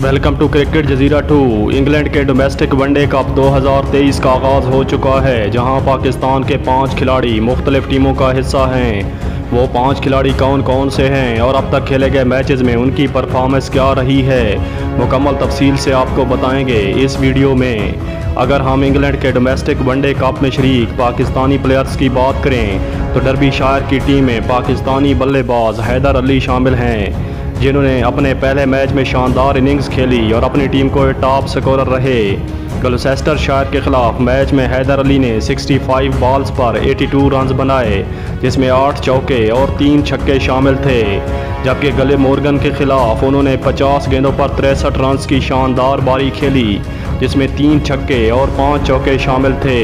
Welcome to cricket Jazeera 2। England के domestic one day cup 2023 का आगाज़ हो चुका है, जहां पाकिस्तान के 5 खिलाड़ी मुख्तलिफ टीमों का हिस्सा हैं। वो 5 खिलाड़ी कौन कौन से हैं और अब तक खेले गए मैचेस में उनकी परफॉर्मेंस क्या रही है, मुकम्मल तफसील से आपको बताएंगे इस वीडियो में। अगर हम इंग्लैंड के डोमेस्टिक वनडे कप में शरीक पाकिस्तानी प्लेयर्स की बात करें तो डर्बी शायर की टीम में पाकिस्तानी बल्लेबाज हैदर अली शामिल हैं, जिन्होंने अपने पहले मैच में शानदार इनिंग्स खेली और अपनी टीम को टॉप स्कोरर रहे। ग्लुसेस्टर शायर के खिलाफ मैच में हैदर अली ने 65 बॉल्स पर 82 रन बनाए, जिसमें 8 चौके और 3 छक्के शामिल थे, जबकि गले मोर्गन के खिलाफ उन्होंने 50 गेंदों पर 63 रन की शानदार पारी खेली, जिसमें 3 छक्के और 5 चौके शामिल थे,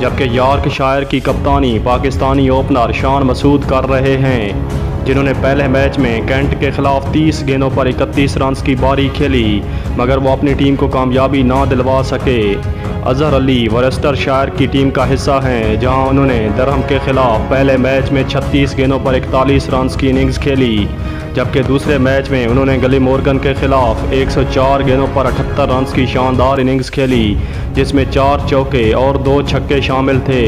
जबकि यॉर्कशायर की कप्तानी पाकिस्तानी ओपनर शान मसूद कर रहे हैं, जिन्होंने पहले मैच में कैंट के खिलाफ 30 गेंदों पर 31 रन की पारी खेली, मगर वो अपनी टीम को कामयाबी ना दिलवा सके। अजहर अली वरस्टरशायर की टीम का हिस्सा हैं, जहां उन्होंने दरहम के खिलाफ पहले मैच में 36 गेंदों पर 41 रन की इनिंग्स खेली, जबकि दूसरे मैच में उन्होंने गली मोर्गन के खिलाफ 104 गेंदों पर 78 रन की शानदार इनिंग्स खेली, जिसमें 4 चौके और 2 छक्के शामिल थे।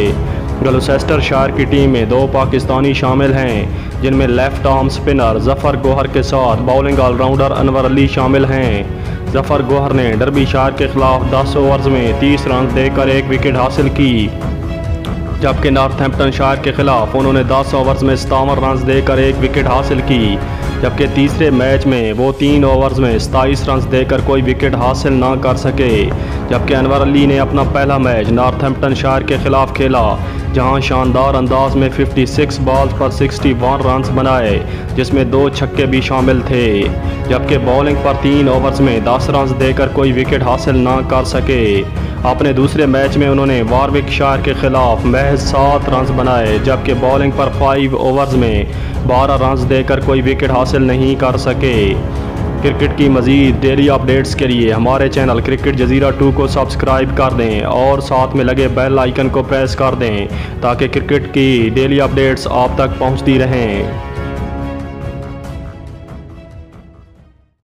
ग्लुसेस्टरशायर की टीम में 2 पाकिस्तानी शामिल हैं, जिनमें left arm spinner Zafar Gohar के साथ बॉलिंग ऑलराउंडर अनवर अली शामिल हैं। ज़फ़र गोहर ने डर्बीशायर के खिलाफ 10 ओवर्स में 30 रन देकर 1 विकेट हासिल की, जबकि नॉर्थहैम्पटनशायर के खिलाफ उन्होंने 10 ओवर्स में 57 रन देकर 1 विकेट हासिल की, जबकि तीसरे मैच में वो 3 ओवर्स में 27 रन देकर कोई विकेट हासिल ना कर सके। जबकि अनवर अली ने अपना पहला मैच नॉर्थहैम्पटनशायर के खिलाफ खेला, जहां शानदार अंदाज में 56 बॉल्स पर 61 रन बनाए, जिसमें 2 छक्के भी शामिल थे, जबकि बॉलिंग पर 3 ओवर्स में 10 रन देकर कोई विकेट हासिल ना कर सके। अपने दूसरे मैच में उन्होंने वारविकशायर के खिलाफ महज 7 रन बनाए, जबकि बॉलिंग पर 5 ओवर्स में 12 रन देकर कोई विकेट हासिल नहीं कर सके। क्रिकेट की मज़ीद डेली अपडेट्स के लिए हमारे चैनल क्रिकेट जजीरा 2 को सब्सक्राइब कर दें और साथ में लगे बेल आइकन को प्रेस कर दें, ताकि क्रिकेट की डेली अपडेट्स आप तक पहुंचती रहें।